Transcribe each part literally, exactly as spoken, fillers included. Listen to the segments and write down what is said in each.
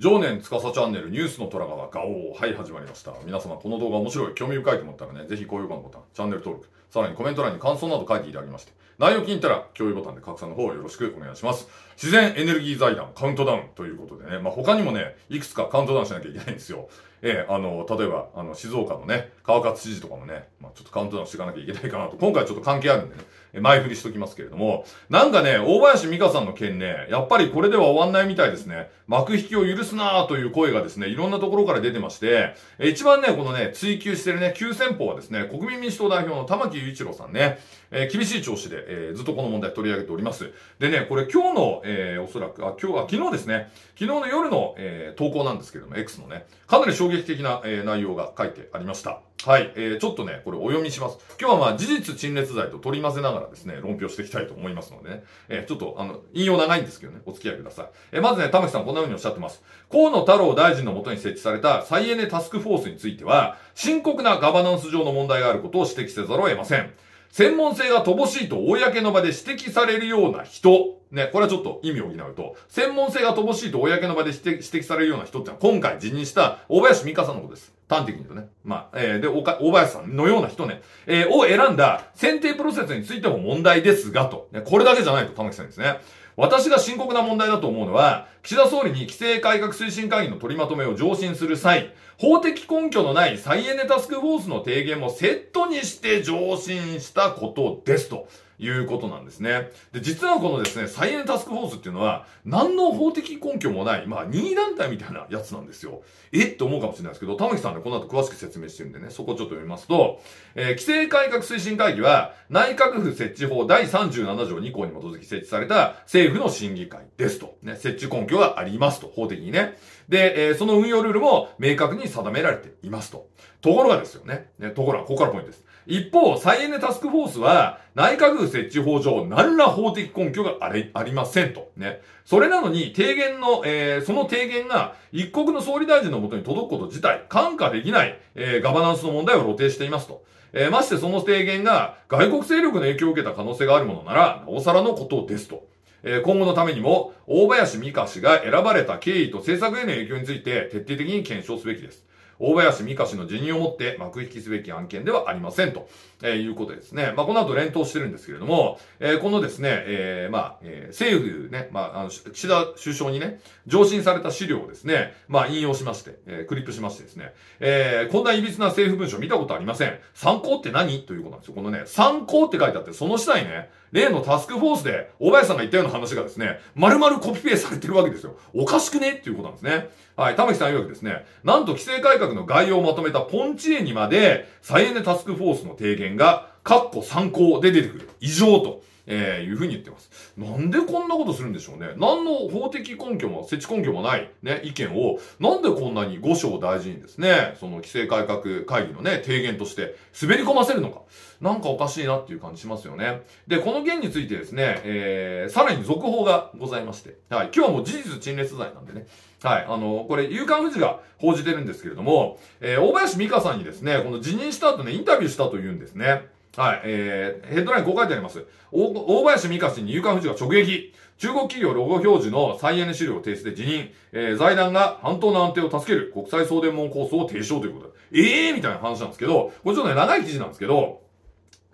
常年つかさチャンネルニュースの虎がガオー。はい、始まりました。皆様、この動画面白い、興味深いと思ったらね、ぜひ高評価のボタン、チャンネル登録、さらにコメント欄に感想など書いていただきまして、内容気に入ったら、共有ボタンで拡散の方よろしくお願いします。自然エネルギー財団カウントダウンということでね、まあ、他にもね、いくつかカウントダウンしなきゃいけないんですよ。えー、あの、例えば、あの、静岡のね、川勝知事とかもね、まあ、ちょっとカウントダウンしていかなきゃいけないかなと、今回ちょっと関係あるんでね、前振りしときますけれども、なんかね、大林美香さんの件ね、やっぱりこれでは終わんないみたいですね。幕引きを許すなーという声がですね、いろんなところから出てまして、一番ね、このね、追求してるね、急先鋒はですね、国民民主党代表の玉木雄一郎さんね、えー、厳しい調子で、えー、ずっとこの問題取り上げております。でね、これ今日の、えー、おそらく、あ、今日、あ、昨日ですね、昨日の夜の、えー、投稿なんですけれども、X のね、かなり衝撃的な、えー、内容が書いてありました。はい、えー、ちょっとね、これお読みします。今日はまあ、事実陳列罪と取り混ぜながら、ですね、論評していきたいと思いますのでね、えー、ちょっとあの引用長いんですけどね、お付き合いください。えー、まずね、玉木さんこんな風におっしゃってます。河野太郎大臣のもとに設置された再エネタスクフォースについては深刻なガバナンス上の問題があることを指摘せざるを得ません。専門性が乏しいと公の場で指摘されるような人ね、これはちょっと意味を補うと、専門性が乏しいと公の場で指摘、指摘されるような人ってのは、今回辞任した大林美香さんのことです。端的に言うとね。まあ、えー、で、大林さんのような人ね、えー、を選んだ選定プロセスについても問題ですが、と。ね、これだけじゃないと、玉木さんですね。私が深刻な問題だと思うのは、岸田総理に規制改革推進会議の取りまとめを上申する際、法的根拠のない再エネタスクフォースの提言もセットにして上申したことです、と。いうことなんですね。で、実はこのですね、再エネタスクフォースっていうのは、何の法的根拠もない、まあ、任意団体みたいなやつなんですよ。えって思うかもしれないですけど、玉木さんね、この後詳しく説明してるんでね、そこちょっと読みますと、えー、規制改革推進会議は、内閣府設置法だいさんじゅうななじょうにこうに基づき設置された政府の審議会ですと。ね、設置根拠がありますと、法的にね。で、えー、その運用ルールも明確に定められていますと。ところがですよね。ね、ところが、ここからポイントです。一方、再エネタスクフォースは、内閣府設置法上、何ら法的根拠があり、ありませんと。ね。それなのに、提言の、えー、その提言が、一国の総理大臣のもとに届くこと自体、看過できない、えー、ガバナンスの問題を露呈していますと。えー、ましてその提言が、外国勢力の影響を受けた可能性があるものなら、なおさらのことですと。えー、今後のためにも、大林美香氏が選ばれた経緯と政策への影響について、徹底的に検証すべきです。大林美香氏の辞任をもって幕引きすべき案件ではありませんと、えー、いうことですね。まあ、この後連投してるんですけれども、えー、このですね、えー、まあ、えー、政府ね、まあ、あの、岸田首相にね、上申された資料をですね、まあ、引用しまして、えー、クリップしましてですね、えー、こんな歪な政府文書見たことありません。参考って何ということなんですよ。このね、参考って書いてあって、その下にね、例のタスクフォースで、大林さんが言ったような話がですね、丸々コピペされてるわけですよ。おかしくねっていうことなんですね。はい、玉木さん曰くですね、なんと規制改革の概要をまとめたポンチ絵にまで再エネタスクフォースの提言が括弧参考で出てくる異常と、えー、いうふうに言ってます。なんでこんなことするんでしょうね。何の法的根拠も設置根拠もない、ね、意見をなんでこんなに五章大事にですね、その規制改革会議のね提言として滑り込ませるのか、なんかおかしいなっていう感じしますよね。で、この件についてですね、えー、さらに続報がございまして、はい、今日はもう事実陳列罪なんでね、はい、あの、これ、夕刊富士が報じてるんですけれども、えー、大林美香さんにですね、この辞任した後ね、インタビューしたというんですね。はい、えー、ヘッドラインこう書いてあります。大林美香氏に夕刊富士が直撃。中国企業ロゴ表示の再エネ資料提出で辞任。えー、財団が半島の安定を助ける国際送電網構想を提唱ということで。えーみたいな話なんですけど、これちょっとね、長い記事なんですけど、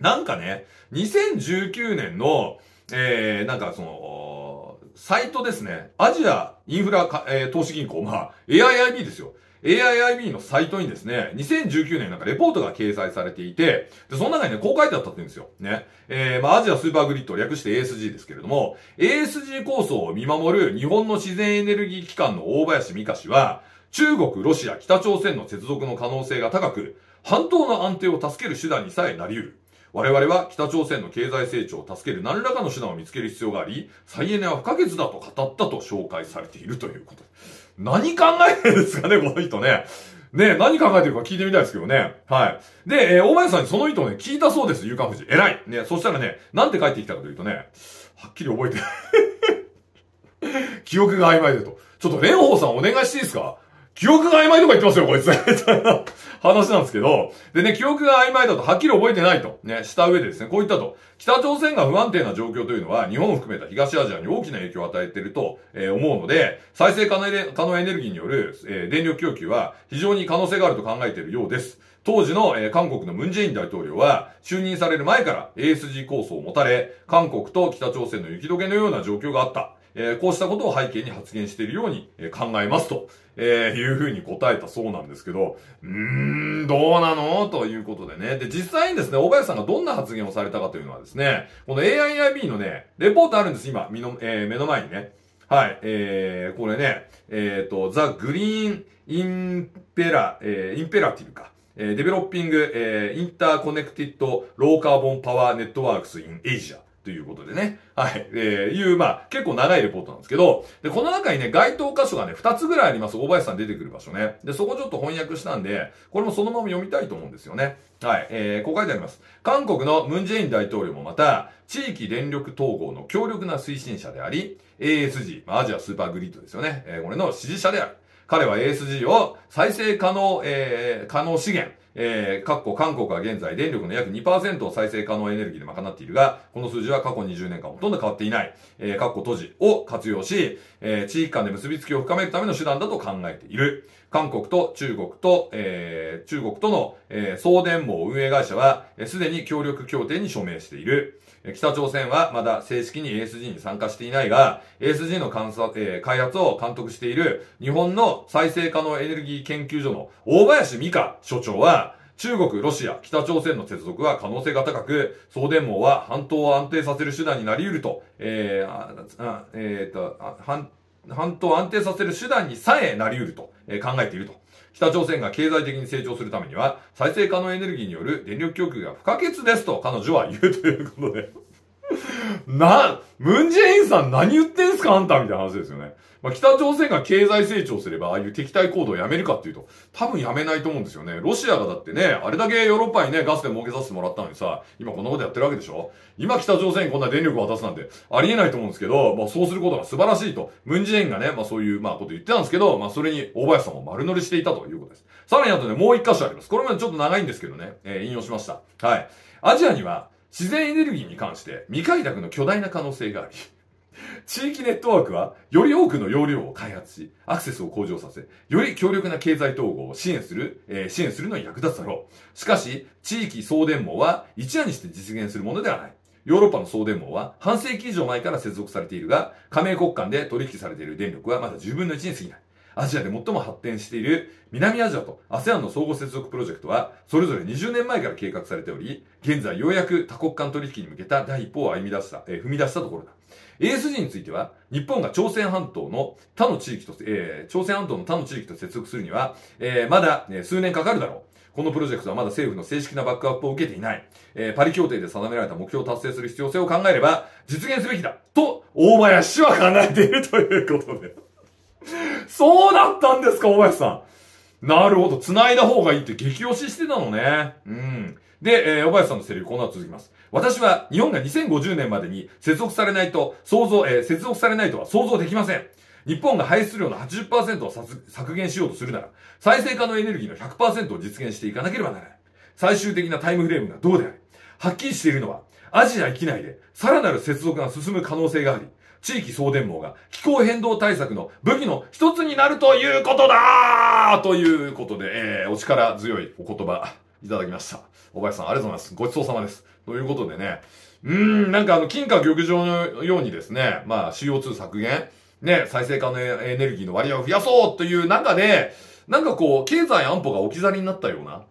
なんかね、にせんじゅうきゅうねんの、えー、なんかその、サイトですね。アジアインフラ、えー、投資銀行、まあ、エーアイアイビー ですよ。エーアイアイビー のサイトにですね、にせんじゅうきゅうねんなんかレポートが掲載されていて、で、その中にね、こう書いてあったって言うんですよ。ね。えー、まあ、アジアスーパーグリッド、略して エーエスジー ですけれども、エーエスジー 構想を見守る日本の自然エネルギー機関の大林美香氏は、中国、ロシア、北朝鮮の接続の可能性が高く、半島の安定を助ける手段にさえなり得る。我々は北朝鮮の経済成長を助ける何らかの手段を見つける必要があり、再エネは不可欠だと語ったと紹介されているということ。何考えてるんですかね、この人ね。ね、何考えてるか聞いてみたいですけどね。はい。で、えー、大林さんにその意図をね、聞いたそうです、夕刊富士。偉い。ね、そしたらね、なんて帰ってきたかというとね、はっきり覚えてない。記憶が曖昧だと。ちょっと蓮舫さんお願いしていいですか？記憶が曖昧とか言ってますよ、こいつ。みたいな話なんですけど。でね、記憶が曖昧だとはっきり覚えてないと、ね、した上でですね、こういったと。北朝鮮が不安定な状況というのは、日本を含めた東アジアに大きな影響を与えていると、えー、思うので、再生可能エネルギーによる、えー、電力供給は非常に可能性があると考えているようです。当時の、えー、韓国のムンジェイン大統領は、就任される前から エーエスジー 構想を持たれ、韓国と北朝鮮の雪解けのような状況があった。えー、こうしたことを背景に発言しているように、えー、考えますと、えー、いうふうに答えたそうなんですけど、うーん、どうなのということでね。で、実際にですね、大林さんがどんな発言をされたかというのはですね、この エーアイアイビー のね、レポートあるんです、今、みの、えー、目の前にね。はい、えー、これね、えっと、ザ・グリーン・インペラ、えー、インペラティブか。デベロッピング、えー、インターコネクティッド・ローカーボン・パワー・ネットワークス・イン・エイジア。ということでね。はい。えー、いう、まあ、結構長いレポートなんですけど、で、この中にね、該当箇所がね、二つぐらいあります。大林さん出てくる場所ね。で、そこちょっと翻訳したんで、これもそのまま読みたいと思うんですよね。はい。えー、こう書いてあります。韓国のムンジェイン大統領もまた、地域電力統合の強力な推進者であり、エーエスジー、まあ、アジアスーパーグリッドですよね。えー、これの支持者である。彼は エーエスジー を再生可能、えー、可能資源、えー、かっこ韓国は現在電力の約 にパーセント を再生可能エネルギーで賄っているが、この数字は過去にじゅうねんかんほとんど変わっていない、えー、かっこ閉じを活用し、えー、地域間で結びつきを深めるための手段だと考えている。韓国と中国と、えー、中国との、えー、送電網運営会社は、すでに協力協定に署名している。北朝鮮はまだ正式に エーエスジー に参加していないが、エーエスジー の監査、えー、開発を監督している日本の再生可能エネルギー研究所の大林美香所長は、中国、ロシア、北朝鮮の接続は可能性が高く、送電網は半島を安定させる手段になり得ると、えーあえー、と半、半島を安定させる手段にさえなり得ると、えー、考えていると。北朝鮮が経済的に成長するためには、再生可能エネルギーによる電力供給が不可欠ですと彼女は言うということで。な、ムンジェインさん何言ってんすかあんたみたいな話ですよね。まあ、北朝鮮が経済成長すれば、ああいう敵対行動をやめるかっていうと、多分やめないと思うんですよね。ロシアがだってね、あれだけヨーロッパにね、ガスで儲けさせてもらったのにさ、今こんなことやってるわけでしょ？今北朝鮮にこんな電力を渡すなんて、ありえないと思うんですけど、まあそうすることが素晴らしいと、ムンジェインがね、まあそういう、まあこと言ってたんですけど、まあそれに大林さんも丸乗りしていたということです。さらにあとね、もう一箇所あります。これまでちょっと長いんですけどね、えー、引用しました。はい。アジアには、自然エネルギーに関して未開拓の巨大な可能性があり、地域ネットワークは、より多くの容量を開発し、アクセスを向上させ、より強力な経済統合を支援する、えー、支援するのに役立つだろう。しかし、地域送電網は一夜にして実現するものではない。ヨーロッパの送電網は半世紀以上前から接続されているが、加盟国間で取引されている電力はまだじゅうぶんのいちに過ぎない。アジアで最も発展している南アジアと アセアン の相互接続プロジェクトは、それぞれにじゅうねんまえから計画されており、現在ようやく多国間取引に向けた第一歩を歩み出した、えー、踏み出したところだ。エーエスジー については、日本が朝鮮半島の他の地域と、えー、朝鮮半島の他の地域と接続するには、えー、まだ、ね、数年かかるだろう。このプロジェクトはまだ政府の正式なバックアップを受けていない。えー、パリ協定で定められた目標を達成する必要性を考えれば、実現すべきだと、大林は考えているということで。そうだったんですか、大林さん。なるほど。繋いだ方がいいって激推ししてたのね。うん。で、えー、大林さんのセリフ、こんなの続きます。私は、日本がにせんごじゅうねんまでに接続されないと、想像、えー、接続されないとは想像できません。日本が排出量の はちじゅっパーセント を削減しようとするなら、再生可能エネルギーの ひゃくパーセント を実現していかなければならない。最終的なタイムフレームがどうであれ。はっきりしているのは、アジア域内で、さらなる接続が進む可能性があり、地域送電網が気候変動対策の武器の一つになるということだーということで、えー、お力強いお言葉いただきました。大林さん、ありがとうございます。ごちそうさまです。ということでね、うーん、なんかあの、金貨玉状のようにですね、まあ シーオーツー 削減、ね、再生可能エネルギーの割合を増やそうという中で、なんかこう、経済安保が置き去りになったような、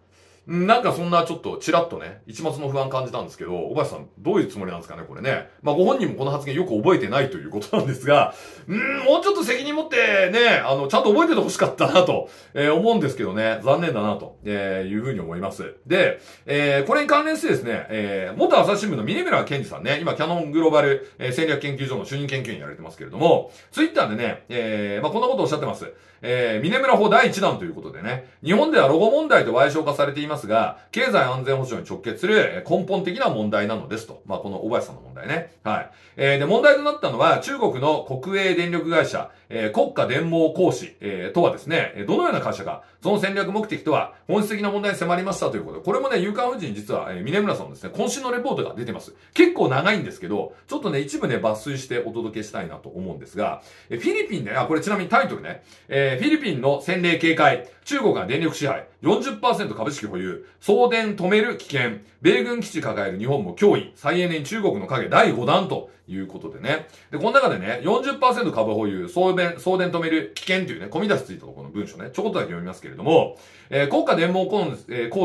なんかそんなちょっとチラッとね、一抹の不安感じたんですけど、大林さんどういうつもりなんですかね、これね。まあご本人もこの発言よく覚えてないということなんですが、んー、もうちょっと責任持ってね、あの、ちゃんと覚えててほしかったなと、えー、思うんですけどね、残念だなと、えー、いうふうに思います。で、えー、これに関連してですね、えー、元朝日新聞の峯村健二さんね、今キャノングローバル戦略研究所の主任研究員やられてますけれども、ツイッターでね、えー、まあこんなことをおっしゃってます。えー、峯村法だいいちだんということでね、日本ではロゴ問題と賠償化されていますますが、経済安全保障に直結する根本的な問題なのですと。まあ、この小林さんの問題ね。はい。えー、で、問題となったのは、中国の国営電力会社、えー、国家電網公社、えー、とはですね、どのような会社か、その戦略目的とは、本質的な問題に迫りましたということで、これもね、夕刊フジに実は、えー、峰村さんのですね、今週のレポートが出てます。結構長いんですけど、ちょっとね、一部ね、抜粋してお届けしたいなと思うんですが、えー、フィリピンで、あ、これちなみにタイトルね、えー、フィリピンの戦令警戒、中国が電力支配、よんじゅっパーセント 株式保有、送電止める危険、米軍基地抱える日本も脅威、再エネに中国の影だいごだんということでね。で、この中でね、よんじゅっパーセント 株保有、送電、送電止める危険というね、込み出しついたところの文章ね、ちょこっとだけ読みますけれども、えー、国家電網公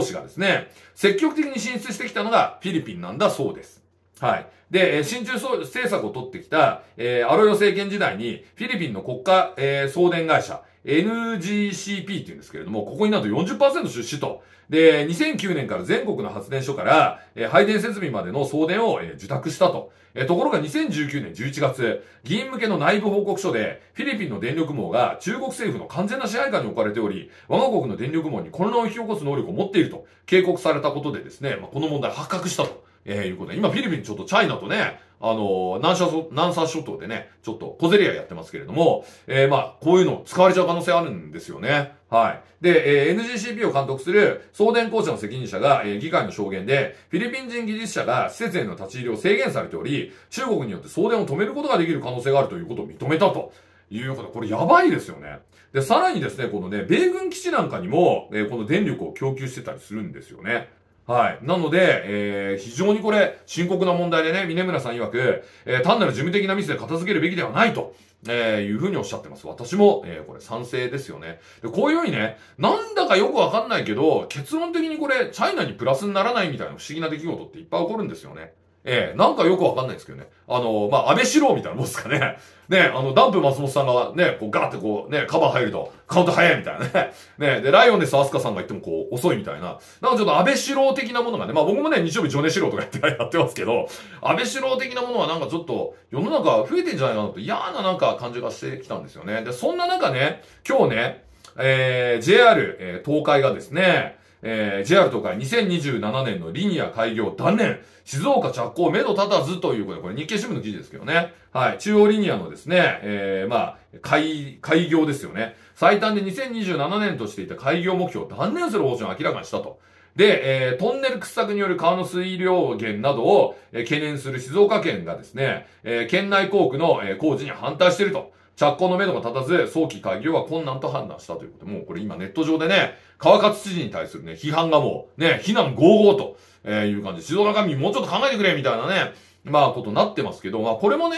社がですね、積極的に進出してきたのがフィリピンなんだそうです。はい。で、親中政策を取ってきた、えー、アロヨ政権時代に、フィリピンの国家、えー、送電会社、エヌジーシーピー って言うんですけれども、ここになんと よんじゅっパーセント 出資と。で、にせんきゅうねんから全国の発電所から、えー、配電設備までの送電を、えー、受託したと。えー、ところがにせんじゅうきゅうねんじゅういちがつ、議員向けの内部報告書で、フィリピンの電力網が中国政府の完全な支配下に置かれており、我が国の電力網に混乱を引き起こす能力を持っていると警告されたことでですね、まあ、この問題発覚したと。えー、いうことで、今フィリピンちょっとチャイナとね、あのー、南沙諸、南沙諸島でね、ちょっと小競り合いやってますけれども、えー、まあ、こういうの使われちゃう可能性あるんですよね。はい。で、えー、エヌジーシーピー を監督する送電公社の責任者が、えー、議会の証言で、フィリピン人技術者が施設への立ち入りを制限されており、中国によって送電を止めることができる可能性があるということを認めたと。いうこと、これやばいですよね。で、さらにですね、このね、米軍基地なんかにも、えー、この電力を供給してたりするんですよね。はい。なので、えー、非常にこれ、深刻な問題でね、峰村さん曰く、えー、単なる事務的なミスで片付けるべきではないと、えー、いうふうにおっしゃってます。私も、えー、これ賛成ですよね。で、こういうふうにね、なんだかよくわかんないけど、結論的にこれ、チャイナにプラスにならないみたいな不思議な出来事っていっぱい起こるんですよね。ええー、なんかよくわかんないですけどね。あのー、まあ、安倍四郎みたいなもんですかね。ね、あの、ダンプ松本さんがね、こうガーってこうね、カバー入ると、カウント早いみたいなね。ね、で、ライオンですアスカさんが言ってもこう、遅いみたいな。なんかちょっと安倍四郎的なものがね、まあ、僕もね、日曜日ジョネ四郎とかやって、やってますけど、安倍四郎的なものはなんかちょっと、世の中増えてんじゃないかなと嫌ななんか感じがしてきたんですよね。で、そんな中ね、今日ね、えー、ジェイアール、えー、東海がですね、えー、ジェイアール 東海にせんにじゅうななねんのリニア開業断念、静岡着工目処立たずということで、これ日経新聞の記事ですけどね。はい。中央リニアのですね、えー、まあ、開、開業ですよね。最短でにせんにじゅうななねんとしていた開業目標を断念する方針を明らかにしたと。で、えー、トンネル掘削による川の水量減などを、えー、懸念する静岡県がですね、えー、県内工区の、えー、工事に反対していると。着工の目処が立たず、早期開業は困難と判断したということで、もうこれ今ネット上でね、川勝知事に対するね、批判がもう、ね、非難豪々と、えー、いう感じで、静岡民もうちょっと考えてくれみたいなね、まあことになってますけど、まあこれもね、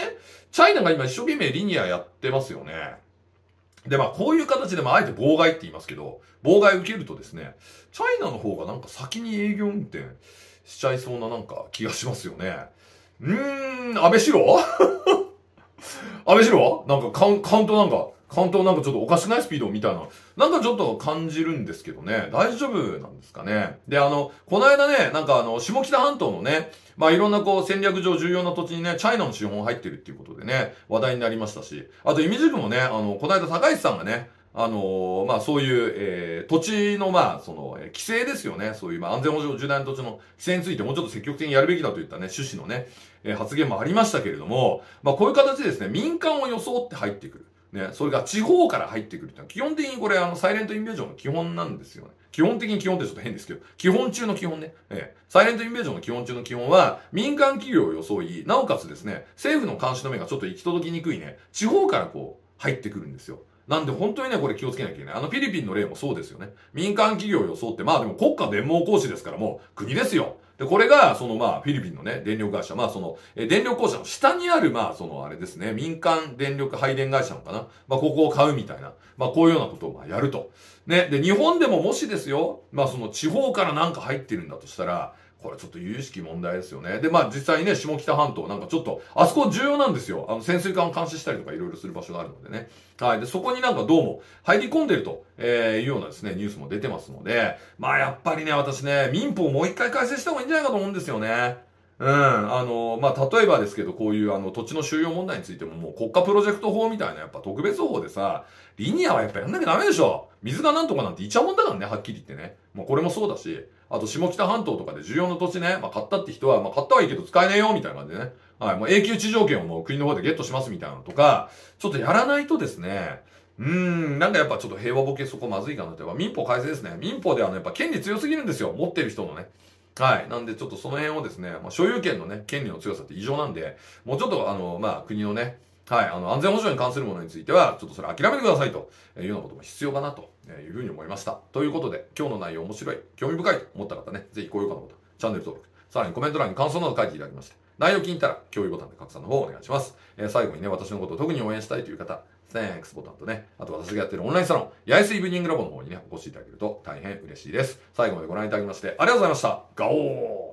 チャイナが今一生懸命リニアやってますよね。で、まあこういう形で、まああえて妨害って言いますけど、妨害受けるとですね、チャイナの方がなんか先に営業運転しちゃいそうななんか気がしますよね。うーん、安倍四郎安倍氏郎なんかカウントなんか、カウントなんかちょっとおかしくないスピードみたいな、なんかちょっと感じるんですけどね、大丈夫なんですかね。で、あの、この間ね、なんかあの、下北半島のね、まあ、いろんなこう戦略上重要な土地にね、チャイナの資本入ってるっていうことでね、話題になりましたし、あと、イミジクもね、あの、この間高市さんがね、あのー、まあ、そういう、えー、土地の、まあ、その、えー、規制ですよね。そういう、まあ、安全保障重大な土地の規制についてもうちょっと積極的にやるべきだといったね、趣旨のね、えー、発言もありましたけれども、まあ、こういう形でですね、民間を装って入ってくる。ね、それが地方から入ってくるっていうのは、基本的にこれ、あの、サイレントインベージョンの基本なんですよね。基本的に基本ってちょっと変ですけど、基本中の基本ね。えー、サイレントインベージョンの基本中の基本は、民間企業を装い、なおかつですね、政府の監視の目がちょっと行き届きにくいね、地方からこう、入ってくるんですよ。なんで本当にね、これ気をつけなきゃいけない。あのフィリピンの例もそうですよね。民間企業を装って、まあでも国家電網公社ですからもう国ですよ。で、これが、そのまあ、フィリピンのね、電力会社、まあその、え、電力公社の下にある、まあその、あれですね、民間電力配電会社のかな。まあここを買うみたいな。まあこういうようなことをまあやると。ね。で、日本でももしですよ、まあその地方からなんか入ってるんだとしたら、これちょっと有識問題ですよね。で、まあ実際にね、下北半島なんかちょっと、あそこ重要なんですよ。あの、潜水艦を監視したりとかいろいろする場所があるのでね。はい。で、そこになんかどうも入り込んでると、えー、いうようなですね、ニュースも出てますので、まあやっぱりね、私ね、民法をもう一回改正した方がいいんじゃないかと思うんですよね。うん、あの、まあ、例えばですけど、こういうあの土地の収容問題についてももう国家プロジェクト法みたいなやっぱ特別法でさ、リニアはやっぱやんなきゃダメでしょ。水がなんとかなんていちゃもんだからね、はっきり言ってね。まあ、これもそうだし、あと下北半島とかで重要な土地ね、まあ、買ったって人は、まあ、買ったはいいけど使えねえよ、みたいな感じでね。はい、もう永久地上権をもう国の方でゲットしますみたいなのとか、ちょっとやらないとですね、うーん、なんかやっぱちょっと平和ボケそこまずいかなと。やっぱ民法改正ですね。民法ではね、やっぱ権利強すぎるんですよ、持ってる人のね。はい。なんで、ちょっとその辺をですね、まあ、所有権のね、権利の強さって異常なんで、もうちょっと、あの、まあ、国のね、はい、あの、安全保障に関するものについては、ちょっとそれ諦めてくださいというようなことも必要かなというふうに思いました。ということで、今日の内容面白い、興味深いと思った方ね、ぜひ高評価のボタン、チャンネル登録、さらにコメント欄に感想など書いていただきまして、内容気に入ったら、共有ボタンで拡散の方をお願いします。えー、最後にね、私のことを特に応援したいという方、Thanks ボタンとね、あと私がやってるオンラインサロン、八重洲イブニングラボの方にね、お越しいただけると大変嬉しいです。最後までご覧いただきまして、ありがとうございました。ガオー。